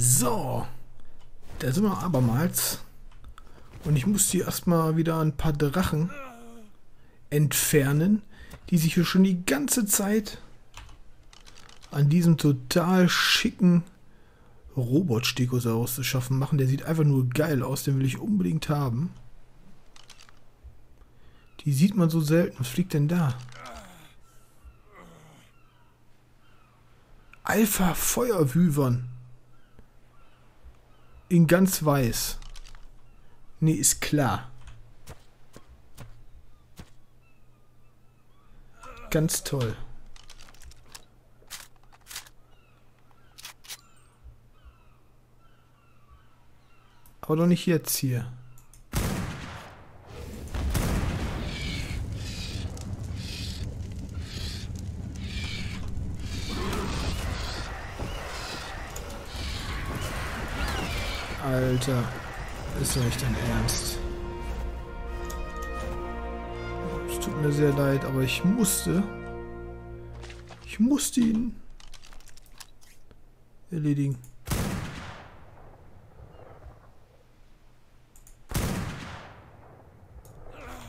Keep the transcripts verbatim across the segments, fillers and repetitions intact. So, da sind wir abermals. Und ich muss hier erstmal wieder ein paar Drachen entfernen, die sich hier schon die ganze Zeit an diesem total schicken Robot-Stegosaurus zu schaffen machen. Der sieht einfach nur geil aus, den will ich unbedingt haben. Die sieht man so selten. Was fliegt denn da? Alpha-Feuerwyvern. In ganz weiß. Nee, ist klar. Ganz toll. Aber doch nicht jetzt hier. Alter, ist doch nicht dein Ernst. Es tut mir sehr leid, aber ich musste. Ich musste ihn erledigen.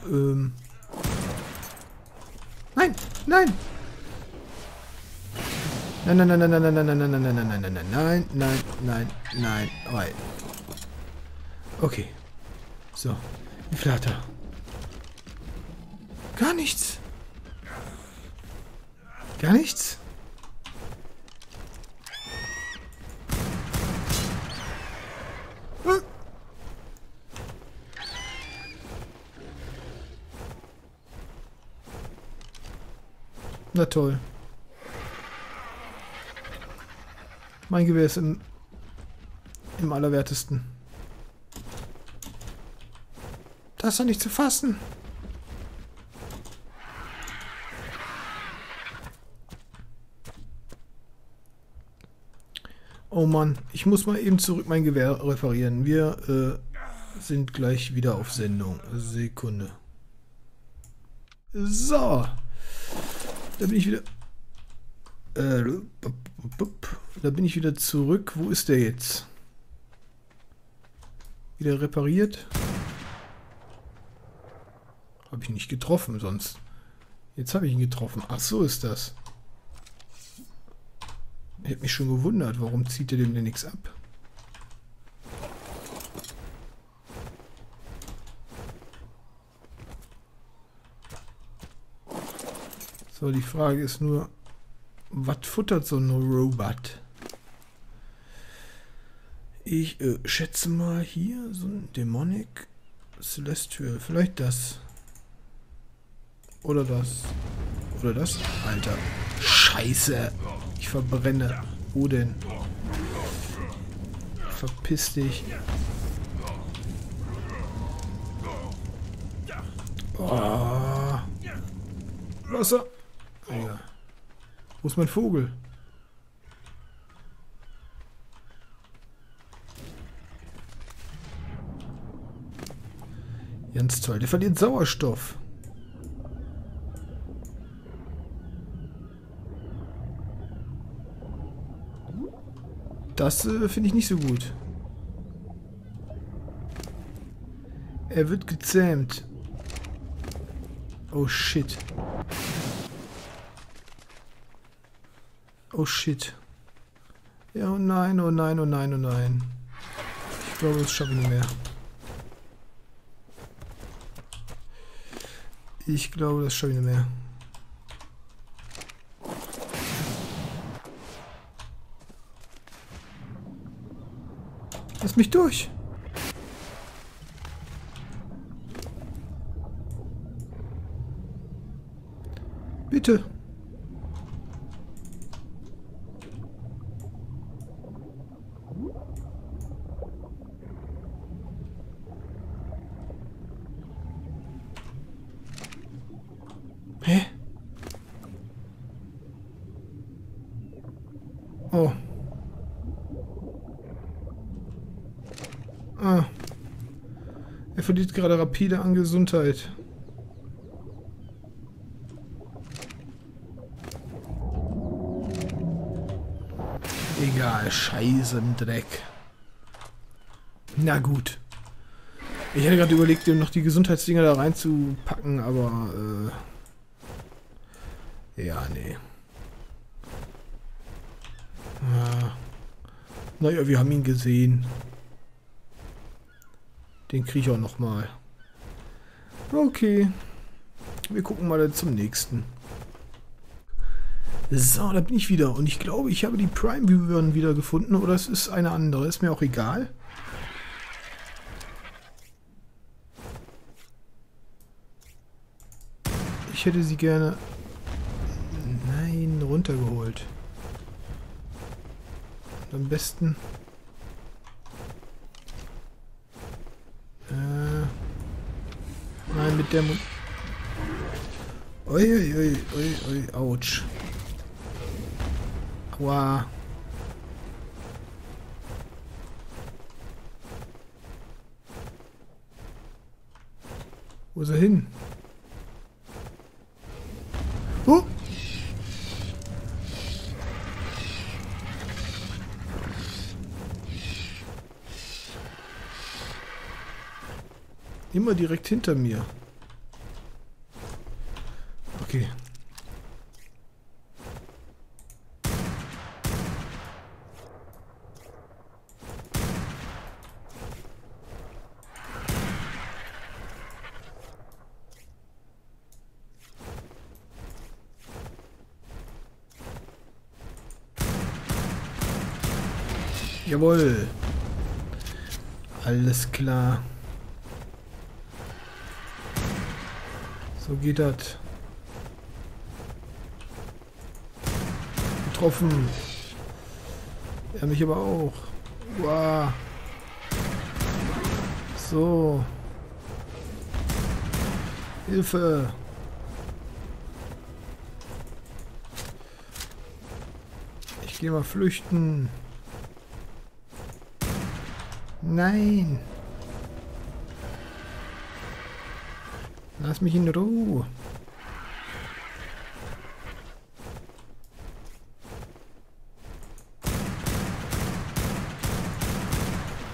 Ähm. Nein! Nein! Nein, nein, nein, nein, nein, nein, nein, nein, nein, nein, nein, nein, nein, nein, nein, nein, nein, nein. Okay. So. Wie viel hat er? Gar nichts. Gar nichts? Hm. Na toll. Mein Gewehr ist im, im Allerwertesten. Das ist doch nicht zu fassen. Oh Mann, ich muss mal eben zurück mein Gewehr reparieren. Wir äh, sind gleich wieder auf Sendung. Sekunde. So. Da bin ich wieder... Äh, da bin ich wieder zurück. Wo ist der jetzt? Wieder repariert. Habe ich nicht getroffen sonst. Jetzt habe ich ihn getroffen. Ach, so ist das. Ich habe mich schon gewundert, warum zieht er dem denn nichts ab? So, die Frage ist nur, was futtert so ein Robot? Ich äh, schätze mal hier so ein Demonic Celestial. Vielleicht das. Oder das. Oder das. Alter. Scheiße. Ich verbrenne. Wo denn? Verpiss dich. Oh. Wasser. Alter. Wo ist mein Vogel? Ganz toll. Der verliert Sauerstoff. Das äh, finde ich nicht so gut. Er wird gezähmt. Oh shit. Oh shit. Ja, oh nein, oh nein, oh nein, oh nein. Ich glaube, das schaffe ich nicht mehr. Ich glaube, das schaffe ich nicht mehr. Lass mich durch. Bitte. Hä? Oh. Ah. Er verliert gerade rapide an Gesundheit. Egal, Scheiße im Dreck. Na gut. Ich hätte gerade überlegt, ihm noch die Gesundheitsdinger da reinzupacken, aber äh, ja, nee. Ah. Naja, wir haben ihn gesehen. Den kriege ich auch nochmal. Okay. Wir gucken mal zum nächsten. So, da bin ich wieder. Und ich glaube, ich habe die Prime Wyvern wieder gefunden. Oder es ist eine andere. Ist mir auch egal. Ich hätte sie gerne... Nein, runtergeholt. Am besten... Äh... Nein, mit der... Ui, ui, ui, ui, ui, ouch. Aua. Wo ist er hin? Oh! Immer direkt hinter mir. Okay. Jawohl. Alles klar. So geht das. Getroffen. Er mich aber auch. Wow. So. Hilfe. Ich gehe mal flüchten. Nein. Lass mich in Ruhe.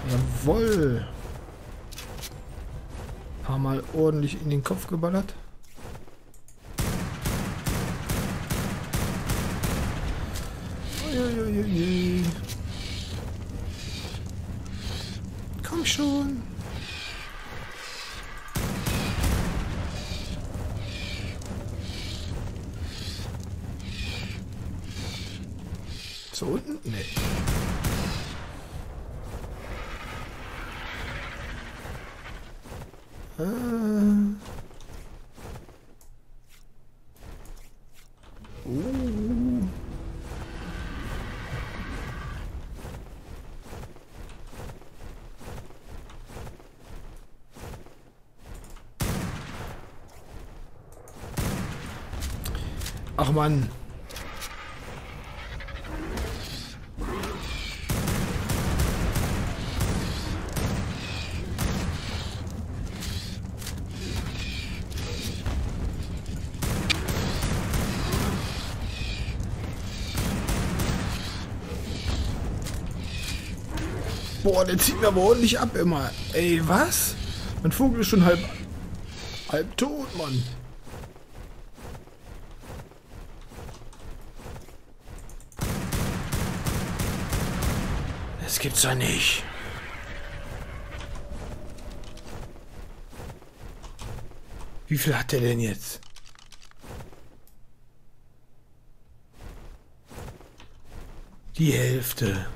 Jawohl. Ein paar Mal ordentlich in den Kopf geballert. Uiuiui. Komm schon. Zu unten? Nee. Ah. Uh. Ach Mann. Boah, der zieht mir aber ordentlich ab immer. Ey, was? Mein Vogel ist schon halb... halb tot, Mann. Das gibt's ja nicht. Wie viel hat der denn jetzt? Die Hälfte.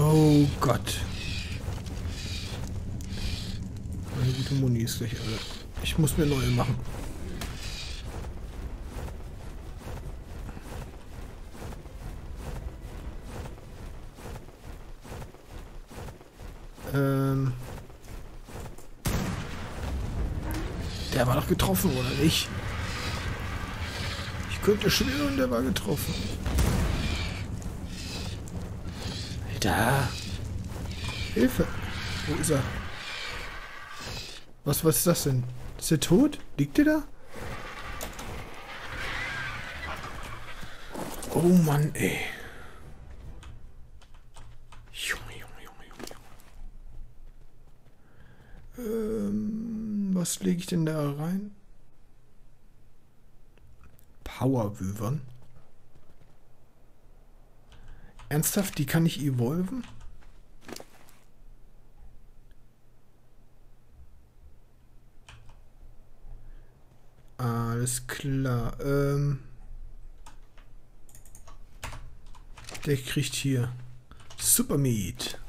Oh Gott. Meine gute Muni ist gleich alle. Ich muss mir neue machen. Ähm. Der war doch getroffen, oder nicht? Ich könnte schwören, der war getroffen. Da. Hilfe. Wo ist er? Was, was ist das denn? Ist er tot? Liegt der da? Oh Mann, ey. Junge, Junge, Junge, Junge, Junge. Ähm, was lege ich denn da rein? Power-Vevern. Ernsthaft, die kann ich evolven? Alles klar. Ähm, der kriegt hier Super Meat.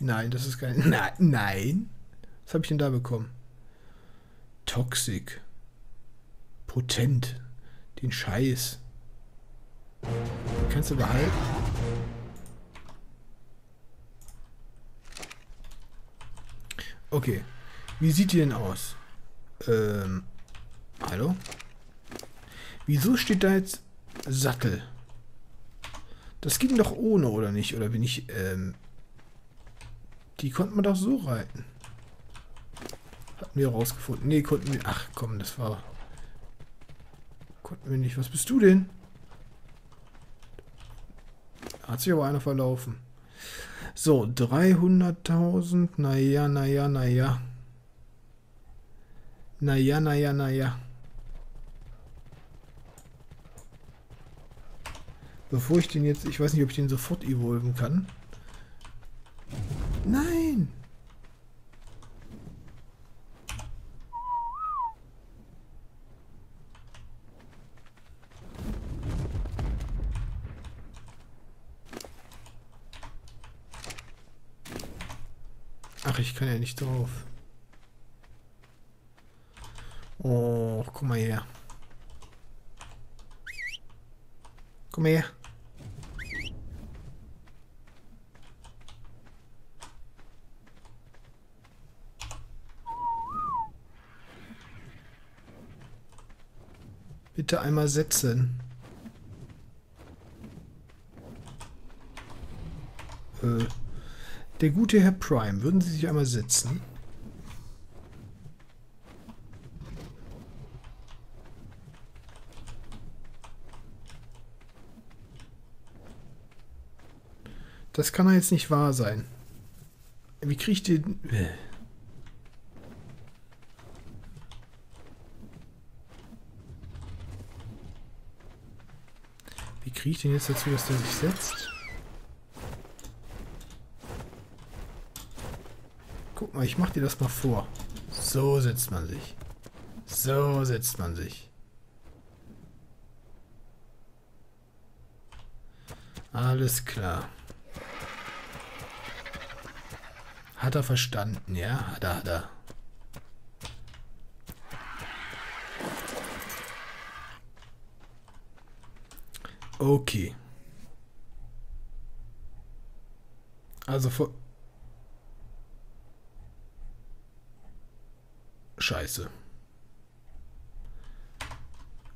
Nein, das ist kein... Nein, nein. Was habe ich denn da bekommen? Toxic. Potent. Den Scheiß. Kannst du behalten? Okay. Wie sieht die denn aus? Ähm, hallo? Wieso steht da jetzt Sattel? Das ging doch ohne, oder nicht? Oder bin ich, ähm... Die konnte man doch so reiten. Hatten wir rausgefunden. Nee, konnten wir... Ach, komm, das war... Konnten wir nicht. Was bist du denn? Hat sich aber einer verlaufen. So, dreihunderttausend. Naja, naja, naja. Naja, naja, naja. Bevor ich den jetzt... Ich weiß nicht, ob ich den sofort evolven kann. Nein! Ach, ich kann ja nicht drauf. Oh, guck mal her. Komm her. Bitte einmal setzen. Äh, der gute Herr Prime, würden Sie sich einmal setzen? Das kann ja jetzt nicht wahr sein. Wie krieg ich den... Wie krieg ich den jetzt dazu, dass der sich setzt? Guck mal, ich mach dir das mal vor. So setzt man sich. So setzt man sich. Alles klar. Hat er verstanden, ja? Hat er, hat er. Okay. Also vor... Scheiße.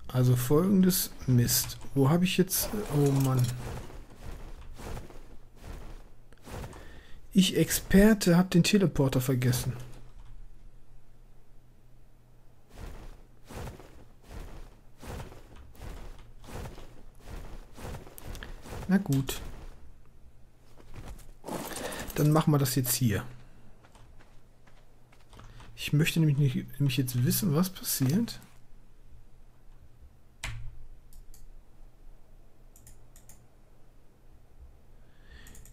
Also folgendes Mist. Wo habe ich jetzt... Oh Mann. Ich, Experte, hab den Teleporter vergessen. Na gut. Dann machen wir das jetzt hier. Ich möchte nämlich, nicht, nämlich jetzt wissen, was passiert.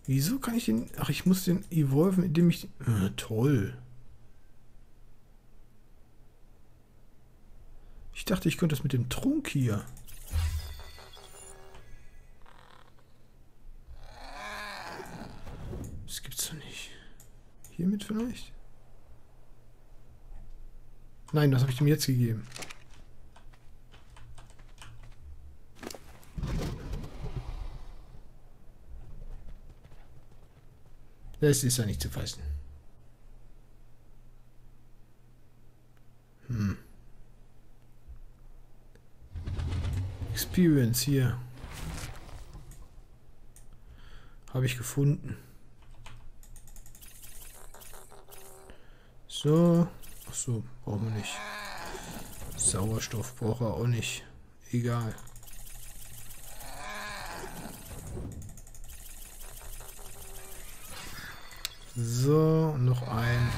Wieso kann ich den... Ach, ich muss den evolven, indem ich... Ah, toll. Ich dachte, ich könnte das mit dem Trunk hier. Das gibt's doch nicht. Hiermit vielleicht? Nein, das habe ich ihm jetzt gegeben. Das ist ja nicht zu fassen. Hm. Experience hier. Habe ich gefunden. So. Achso, brauchen wir nicht. Sauerstoff braucht er auch nicht. Egal. So, noch ein.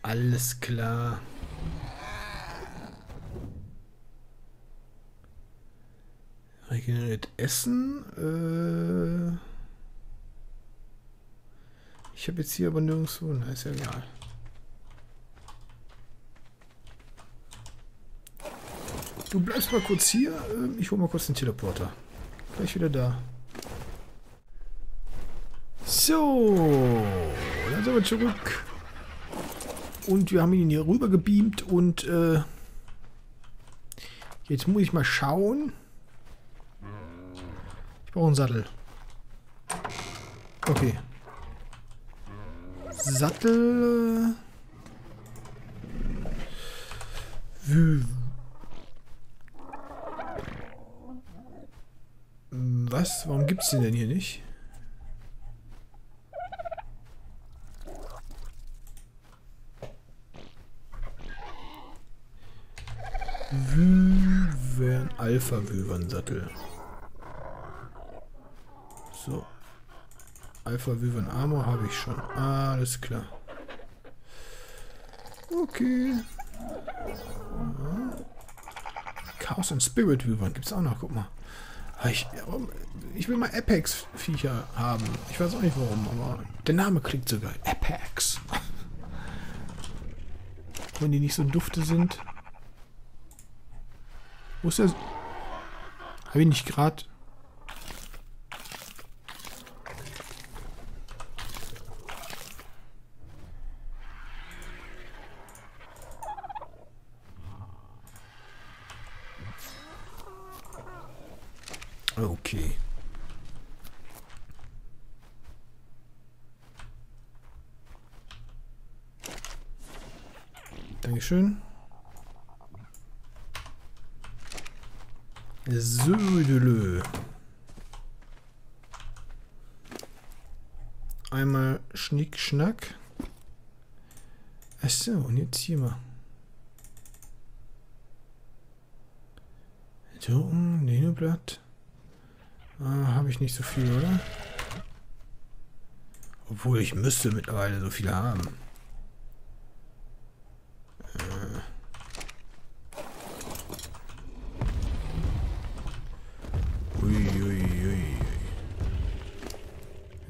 Alles klar. Regeneriert Essen. Äh ich habe jetzt hier aber nirgendwo. Na, ist ja egal. Du bleibst mal kurz hier. Ich hole mal kurz den Teleporter. Gleich wieder da. So, dann sind wir zurück. Und wir haben ihn hier rüber gebeamt und äh, jetzt muss ich mal schauen. Ich brauche einen Sattel. Okay. Sattel. Was? Warum gibt es den denn hier nicht? Wyvern, Alpha-Wyvern-Sattel. So. Alpha-Wyvern-Armor habe ich schon. Alles klar. Okay. Ja. Chaos- und Spirit-Wyvern gibt es auch noch. Guck mal. Ich, ich will mal Apex-Viecher haben. Ich weiß auch nicht warum, aber der Name klingt so geil. Apex. Wenn die nicht so dufte sind. Wo ist der? Habe ich nicht gerade. Okay. Dankeschön. So, einmal Schnick, Schnack. Achso, und jetzt hier mal. So, um Ninoblatt. Ah, habe ich nicht so viel, oder? Obwohl, ich müsste mittlerweile so viel haben.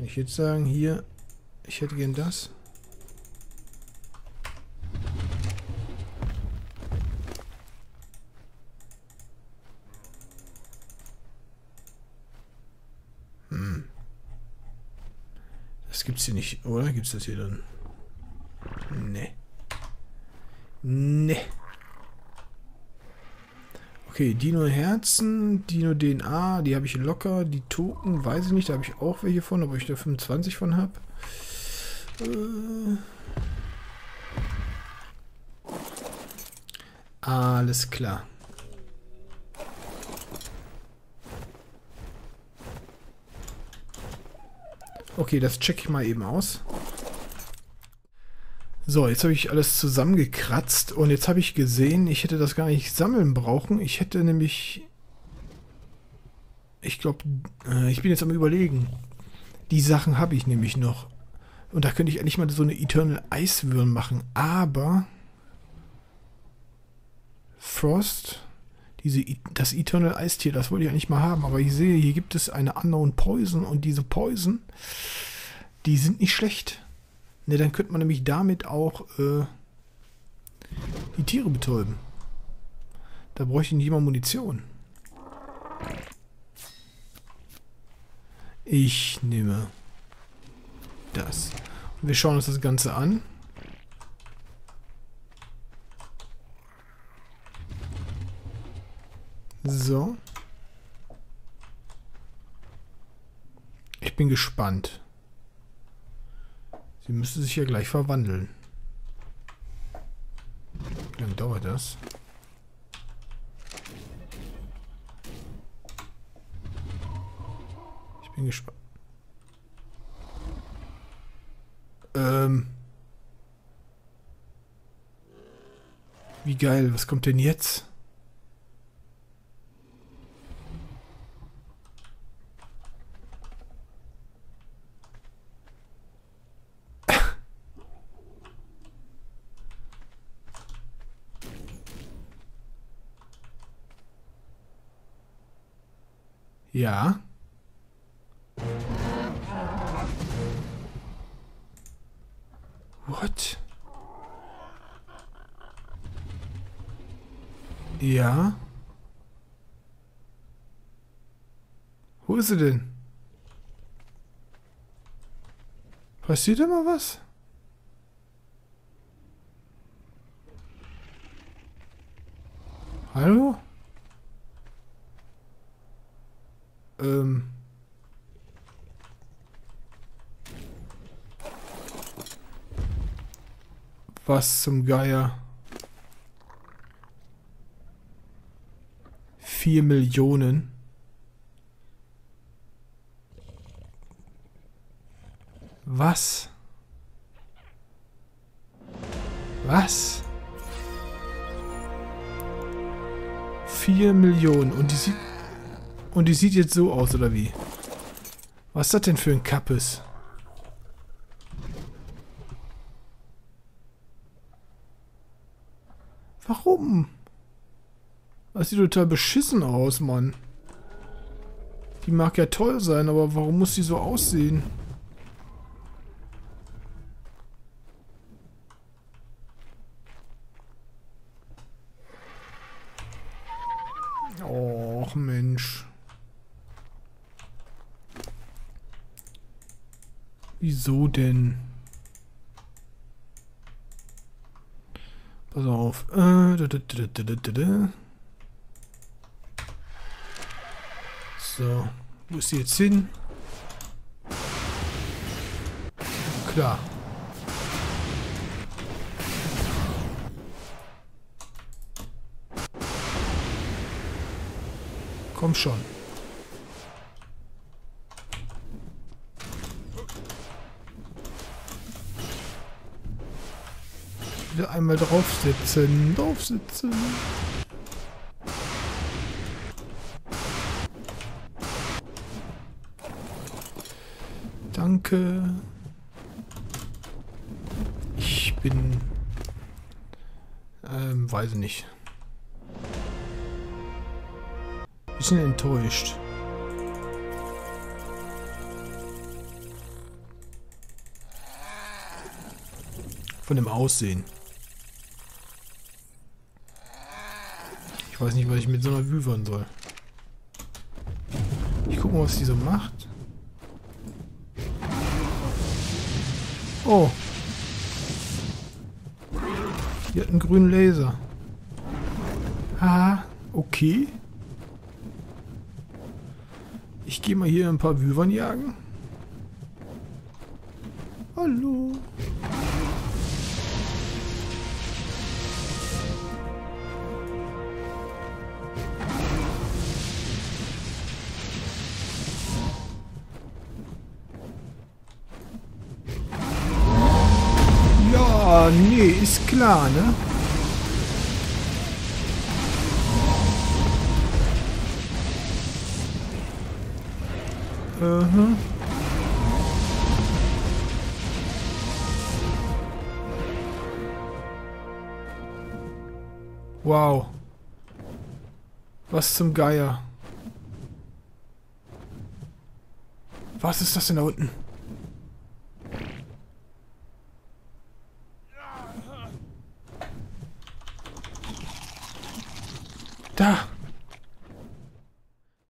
Ich würde sagen, hier, ich hätte gern das. Hm. Das gibt's hier nicht, oder? Gibt's das hier drin? Nee. Nee. Okay, Dino-Herzen, Dino-D N A, die habe ich locker, die Token, weiß ich nicht, da habe ich auch welche von, ob ich da fünfundzwanzig von habe. Äh. Alles klar. Okay, das checke ich mal eben aus. So, jetzt habe ich alles zusammengekratzt und jetzt habe ich gesehen, ich hätte das gar nicht sammeln brauchen. Ich hätte nämlich... Ich glaube, äh, ich bin jetzt am Überlegen. Die Sachen habe ich nämlich noch. Und da könnte ich endlich mal so eine Eternal Eiswürne machen. Aber... Frost... Diese, das Eternal Eistier, das wollte ich eigentlich mal haben. Aber ich sehe, hier gibt es eine Unknown Poison. Und diese Poison, die sind nicht schlecht. Ne, dann könnte man nämlich damit auch äh, die Tiere betäuben. Da bräuchte ich nicht mal Munition. Ich nehme das. Und wir schauen uns das Ganze an. So. Ich bin gespannt. Sie müsste sich ja gleich verwandeln. Wie lange dauert das? Ich bin gespannt. Ähm. Wie geil, was kommt denn jetzt? Ja. What? Ja. Wo ist sie denn? Passiert immer was? Hallo? Ähm. Was zum Geier? Vier Millionen. Was? Was? Vier Millionen. Und die sieht. Und die sieht jetzt so aus, oder wie? Was ist das denn für ein Kappes? Warum? Das sieht total beschissen aus, Mann. Die mag ja toll sein, aber warum muss die so aussehen? Och, Mensch. Wieso denn? Pass auf. So, wo ist sie jetzt hin? Klar. Komm schon. Wieder einmal draufsitzen, draufsitzen. Danke. Ich bin... Ähm, weiß nicht. Bisschen enttäuscht. Von dem Aussehen. Ich weiß nicht, was ich mit so einer Wyvern soll. Ich guck mal, was die so macht. Oh. Die hat einen grünen Laser. Ah, okay. Ich gehe mal hier ein paar Wyvern jagen. Hallo. Nee, ist klar, ne? Mhm. Wow. Was zum Geier? Was ist das denn da unten? Da!